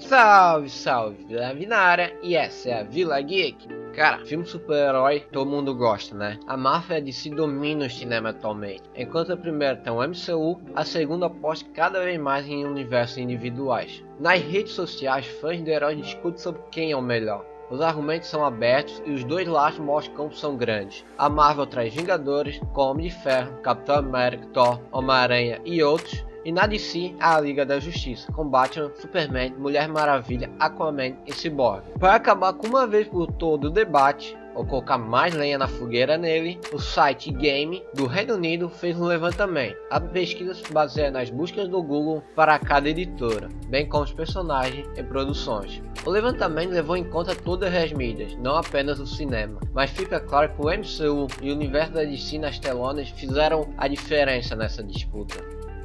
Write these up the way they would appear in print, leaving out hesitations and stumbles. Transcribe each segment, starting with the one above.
Salve, salve, Vinara, e essa é a Vila Geek. Cara, filme super-herói todo mundo gosta, né? A Marvel e a DC domina o cinema atualmente. Enquanto a primeira tem o MCU, a segunda aposta cada vez mais em universos individuais. Nas redes sociais, fãs do herói discutem sobre quem é o melhor. Os argumentos são abertos e os dois lados mostram como são grandes. A Marvel traz Vingadores, com Homem de Ferro, Capitão América, Thor, Homem-Aranha e outros. E na DC, a Liga da Justiça, com Batman, Superman, Mulher Maravilha, Aquaman e Ciborgue. Para acabar com uma vez por todo o debate, ou colocar mais lenha na fogueira nele, o site Game do Reino Unido fez um levantamento. A pesquisa se baseia nas buscas do Google para cada editora, bem como os personagens e produções. O levantamento levou em conta todas as mídias, não apenas o cinema, mas fica claro que o MCU e o universo da DC nas telonas fizeram a diferença nessa disputa.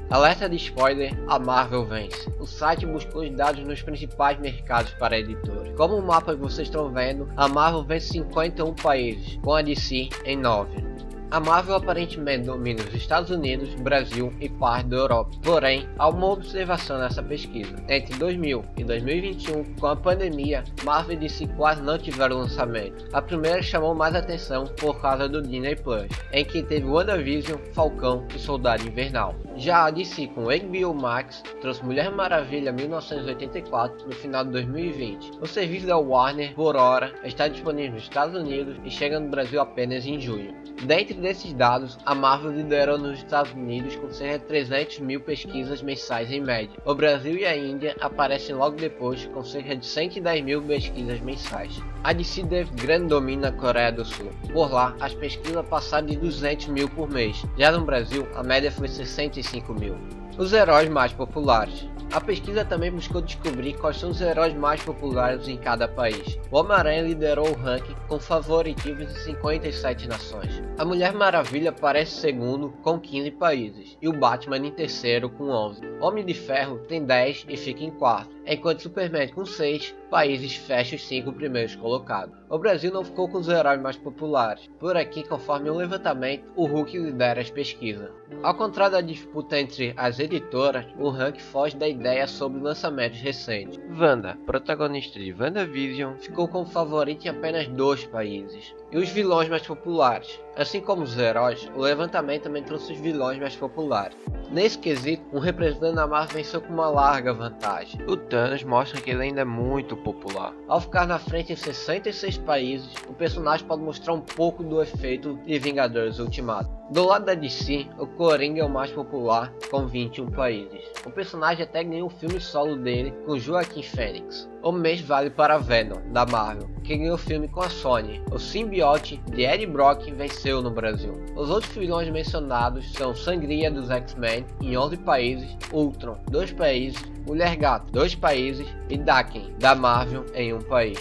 Alerta de spoiler, a Marvel vence. O site buscou os dados nos principais mercados para editores. Como o mapa que vocês estão vendo, a Marvel vence 51 países, com a DC em 9. A Marvel aparentemente domina os Estados Unidos, Brasil e parte da Europa. Porém, há uma observação nessa pesquisa. Entre 2000 e 2021, com a pandemia, Marvel e DC quase não tiveram lançamento. A primeira chamou mais atenção por causa do Disney Plus, em que teve WandaVision, Falcão e Soldado Invernal. Já a DC com HBO Max trouxe Mulher Maravilha 1984 no final de 2020. O serviço da Warner, por hora, está disponível nos Estados Unidos e chega no Brasil apenas em junho. Dentre desses dados, a Marvel liderou nos Estados Unidos com cerca de 300 mil pesquisas mensais em média. O Brasil e a Índia aparecem logo depois com cerca de 110 mil pesquisas mensais. A DC teve grande domínio na Coreia do Sul. Por lá, as pesquisas passaram de 200 mil por mês. Já no Brasil, a média foi 65 mil. Os heróis mais populares. A pesquisa também buscou descobrir quais são os heróis mais populares em cada país. O Homem-Aranha liderou o ranking com favoritismo em 57 nações. A Mulher Maravilha aparece segundo com 15 países e o Batman em terceiro com 11. Homem de Ferro tem 10 e fica em quarto, enquanto Superman com 6 países fecha os 5 primeiros colocados. O Brasil não ficou com os heróis mais populares. Por aqui, conforme o levantamento, o Hulk lidera as pesquisas. Ao contrário da disputa entre as editoras, o ranking foge da ideia sobre lançamentos recentes. Wanda, protagonista de WandaVision, ficou como favorita em apenas 2 países. E os vilões mais populares. Assim como os heróis, o levantamento também trouxe os vilões mais populares. Nesse quesito, um representante da Marvel venceu com uma larga vantagem. O Thanos mostra que ele ainda é muito popular. Ao ficar na frente em 66 países, o personagem pode mostrar um pouco do efeito de Vingadores Ultimato. Do lado da DC, o Coringa é o mais popular, com 21 países. O personagem até ganhou um filme solo dele com Joaquin Phoenix. O mesmo vale para Venom, da Marvel, que ganhou o filme com a Sony. O simbiote de Eddie Brock venceu no Brasil. Os outros vilões mencionados são Sangria dos X-Men em 11 países, Ultron 2 países, Mulher-Gato 2 países e Daken, da Marvel, em 1 país.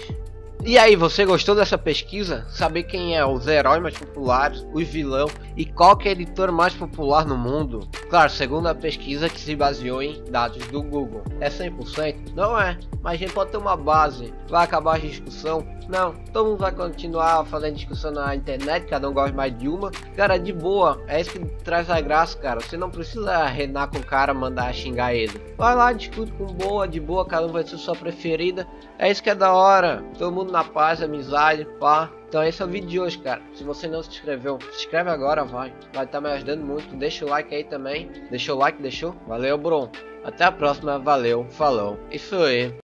E aí, você gostou dessa pesquisa? Saber quem é os heróis mais populares, os vilões e qual que é a editora mais popular no mundo? Claro, segundo a pesquisa que se baseou em dados do Google. É 100%? Não é, mas a gente pode ter uma base. Vai acabar a discussão? Não, todo mundo vai continuar fazendo discussão na internet, cada um gosta mais de uma. Cara, de boa, é isso que traz a graça, cara. Você não precisa arrenar com o cara, mandar xingar ele. Vai lá, discute com boa, de boa, cada um vai ser sua preferida. É isso que é da hora, todo mundo na paz, amizade, pá. Então esse é o vídeo de hoje, cara. Se você não se inscreveu, se inscreve agora, vai estar me ajudando muito. Deixa o like aí também, deixou o like, deixou? Valeu, bro. Até a próxima, valeu, falou, isso aí.